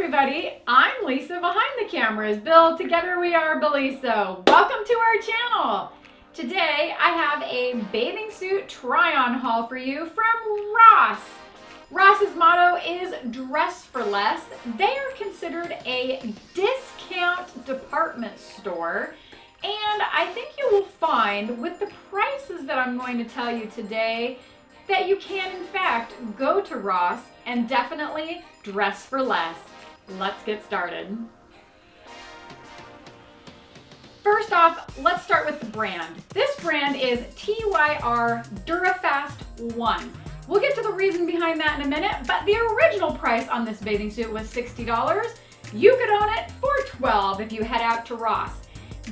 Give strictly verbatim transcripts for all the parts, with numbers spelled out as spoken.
everybody. I'm Lisa. Behind the camera is Bill. Together we are Billisa. Welcome to our channel. Today I have a bathing suit try-on haul for you from Ross. Ross's motto is Dress For Less. They are considered a discount department store, and I think you will find with the prices that I'm going to tell you today that you can in fact go to Ross and definitely dress for less. Let's get started. First off, let's start with the brand. This brand is T Y R DuraFast One. We'll get to the reason behind that in a minute, but the original price on this bathing suit was sixty dollars. You could own it for twelve dollars if you head out to Ross.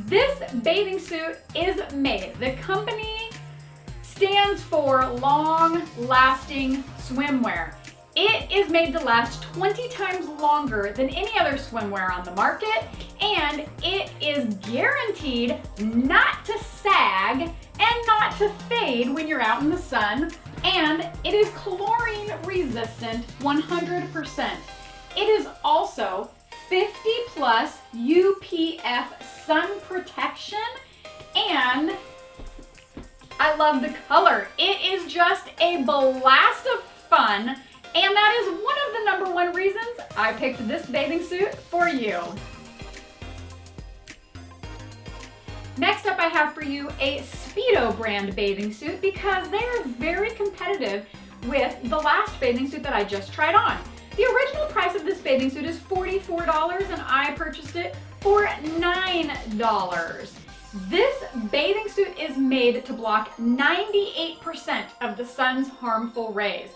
This bathing suit is made. The company stands for long-lasting swimwear. It is made to last twenty times longer than any other swimwear on the market, and it is guaranteed not to sag and not to fade when you're out in the sun, and it is chlorine resistant one hundred percent. It is also fifty plus U P F sun protection, and I love the color. It is just a blast of fun, and that is one of the number one reasons I picked this bathing suit for you. Next up, I have for you a Speedo brand bathing suit because they are very competitive with the last bathing suit that I just tried on. The original price of this bathing suit is forty-four dollars, and I purchased it for nine dollars. This bathing suit is made to block ninety-eight percent of the sun's harmful rays.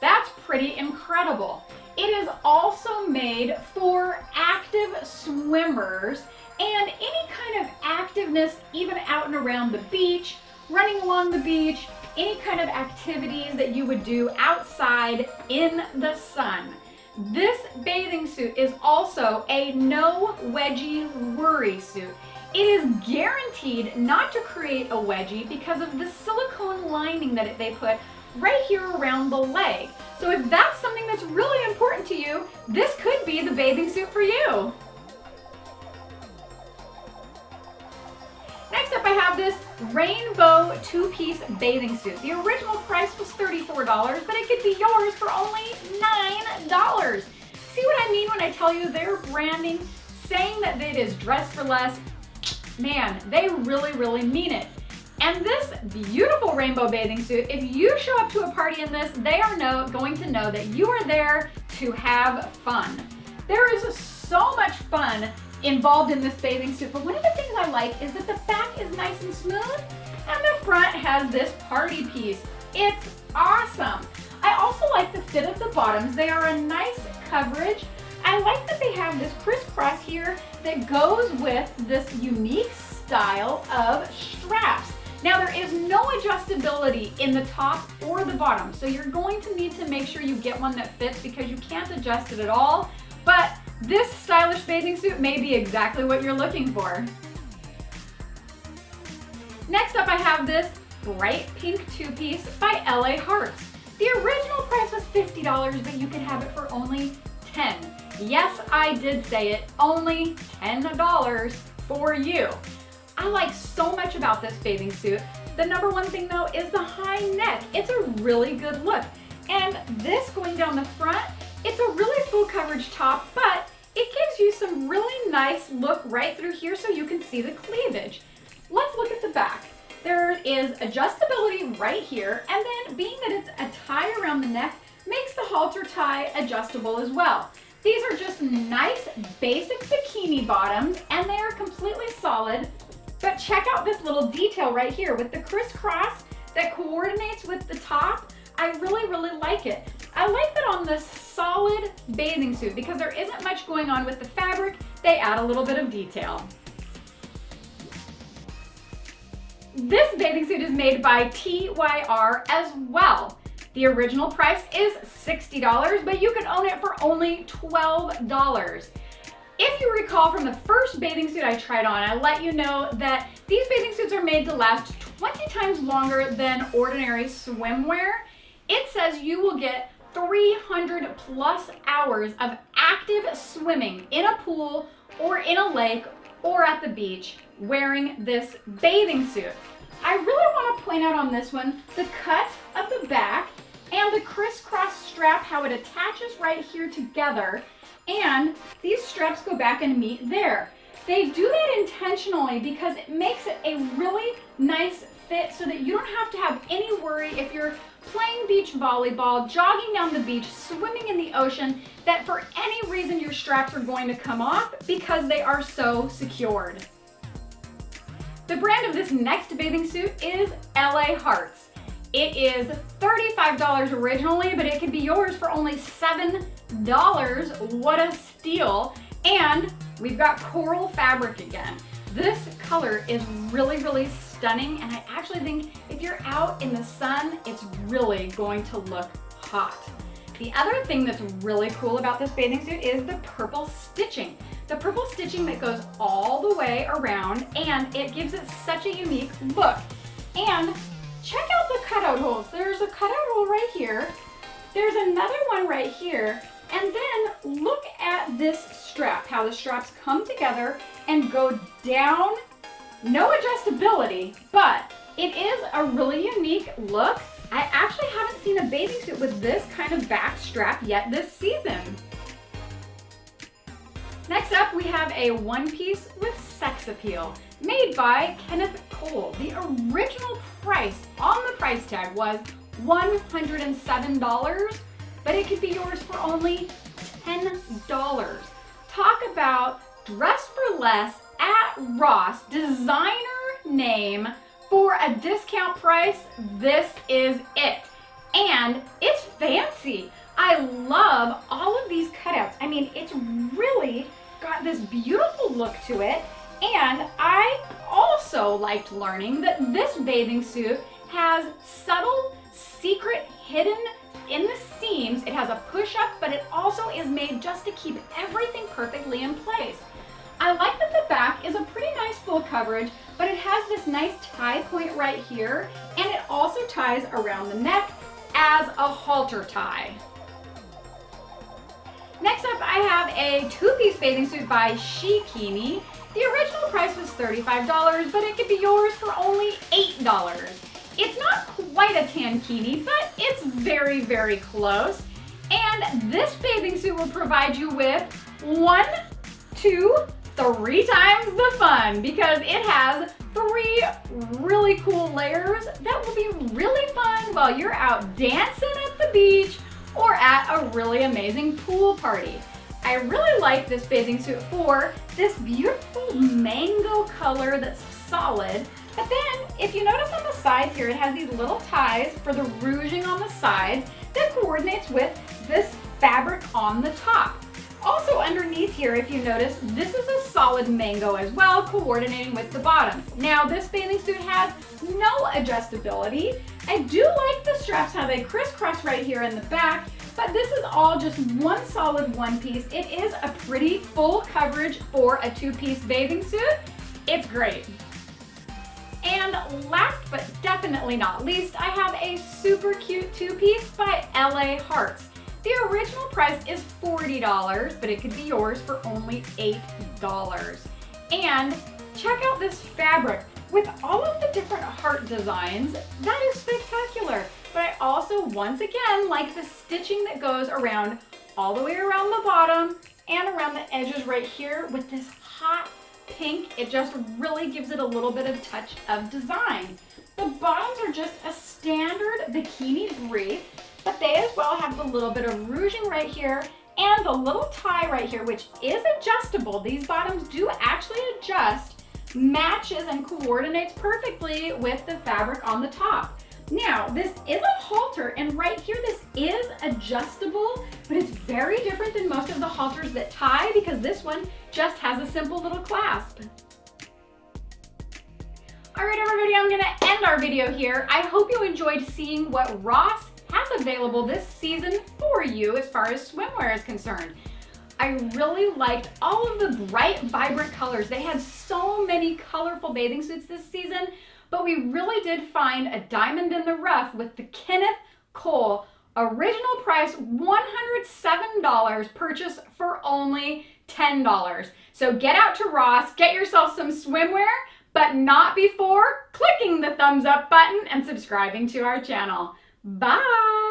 That's pretty incredible. It is also made for active swimmers and any kind of activeness, even out and around the beach, running along the beach, any kind of activities that you would do outside in the sun. This bathing suit is also a no wedgie worry suit. It is guaranteed not to create a wedgie because of the silicone lining that they put right here around the leg. So if that's something that's really important to you, this could be the bathing suit for you. Next up, I have this rainbow two-piece bathing suit. The original price was thirty-four dollars, but it could be yours for only nine dollars. See what I mean when I tell you their branding, saying that it is dress for less? Man, they really, really mean it. And this beautiful rainbow bathing suit, if you show up to a party in this, they are no, going to know that you are there to have fun. There is so much fun involved in this bathing suit, but one of the things I like is that the back is nice and smooth and the front has this party piece. It's awesome. I also like the fit of the bottoms. They are a nice coverage. I like that they have this crisscross here that goes with this unique style of straps. Now, there is no adjustability in the top or the bottom, so you're going to need to make sure you get one that fits because you can't adjust it at all. But this stylish bathing suit may be exactly what you're looking for. Next up, I have this bright pink two-piece by L A Hearts. The original price was fifty dollars, but you could have it for only ten dollars. Yes, I did say it, only ten dollars for you. I like so much about this bathing suit. The number one thing though is the high neck. It's a really good look. And this going down the front, it's a really full coverage top, but it gives you some really nice look right through here so you can see the cleavage. Let's look at the back. There is adjustability right here, and then being that it's a tie around the neck makes the halter tie adjustable as well. These are just nice basic bikini bottoms, and they are completely solid, but check out this little detail right here with the crisscross that coordinates with the top. I really, really like it. I like that on this solid bathing suit, because there isn't much going on with the fabric, they add a little bit of detail. This bathing suit is made by T Y R as well. The original price is sixty dollars, but you can own it for only twelve dollars. If you recall from the first bathing suit I tried on, I let you know that these bathing suits are made to last twenty times longer than ordinary swimwear. It says you will get three hundred plus hours of active swimming in a pool or in a lake or at the beach wearing this bathing suit. I really want to point out on this one the cut of the back and the crisscross strap, how it attaches right here together, and these straps go back and meet there. They do that intentionally because it makes it a really nice fit so that you don't have to have any worry if you're playing beach volleyball, jogging down the beach, swimming in the ocean, that for any reason your straps are going to come off because they are so secured. The brand of this next bathing suit is L A Hearts. It is thirty-five dollars originally, but it can be yours for only seven dollars. What a steal. And we've got coral fabric again. This color is really, really stunning, and I actually think if you're out in the sun, it's really going to look hot. The other thing that's really cool about this bathing suit is the purple stitching. The purple stitching that goes all the way around, and it gives it such a unique look. And check out the cutout holes. There's a cutout hole right here. There's another one right here. And then look at this strap, how the straps come together and go down. No adjustability, but it is a really unique look. I actually haven't seen a bathing suit with this kind of back strap yet this season. Next up, we have a one-piece with sex appeal made by Kenneth Cole. The original price on the price tag was one hundred seven dollars, but it could be yours for only ten dollars. Talk about Dress For Less at Ross, designer name for a discount price. This is it. And it's fancy. I love all of these cutouts. I mean, it's really got this beautiful look to it. And I also liked learning that this bathing suit has subtle, secret, hidden in the seams. It has a push-up, but it also is made just to keep everything perfectly in place. I like that the back is a pretty nice full coverage, but it has this nice tie point right here, and it also ties around the neck as a halter tie. Next up, I have a two-piece bathing suit by SheKini. The original price was thirty-five dollars, but it could be yours for only eight dollars. It's not quite a tankini, but it's very, very close. And this bathing suit will provide you with one, two, three times the fun, because it has three really cool layers that will be really fun while you're out dancing at the beach or at a really amazing pool party. I really like this bathing suit for this beautiful mango color that's solid, but then if you notice on the sides here, it has these little ties for the rouging on the sides that coordinates with this fabric on the top. Also underneath here, if you notice, this is a solid mango as well, coordinating with the bottoms. Now this bathing suit has no adjustability. I do like the straps, how they crisscross right here in the back, but this is all just one solid one piece. It is a pretty full coverage for a two-piece bathing suit. It's great. And last but definitely not least, I have a super cute two-piece by L A Hearts. The original price is forty dollars, but it could be yours for only eight dollars. And check out this fabric. With all of the different heart designs, that is spectacular. But I also, once again, like the stitching that goes around all the way around the bottom and around the edges right here with this hot pink. It just really gives it a little bit of touch of design. The bottoms are just a standard bikini brief, but they as well have the little bit of rouging right here and the little tie right here, which is adjustable. These bottoms do actually adjust, matches and coordinates perfectly with the fabric on the top. Now, this is a halter, and right here this is adjustable, but it's very different than most of the halters that tie because this one just has a simple little clasp. All right, everybody, I'm gonna end our video here. I hope you enjoyed seeing what Ross has available this season for you as far as swimwear is concerned. I really liked all of the bright, vibrant colors. They had so many colorful bathing suits this season, but we really did find a diamond in the rough with the Kenneth Cole Original price one hundred seven dollars, purchase for only ten dollars. So get out to Ross, get yourself some swimwear, but not before clicking the thumbs up button and subscribing to our channel. Bye!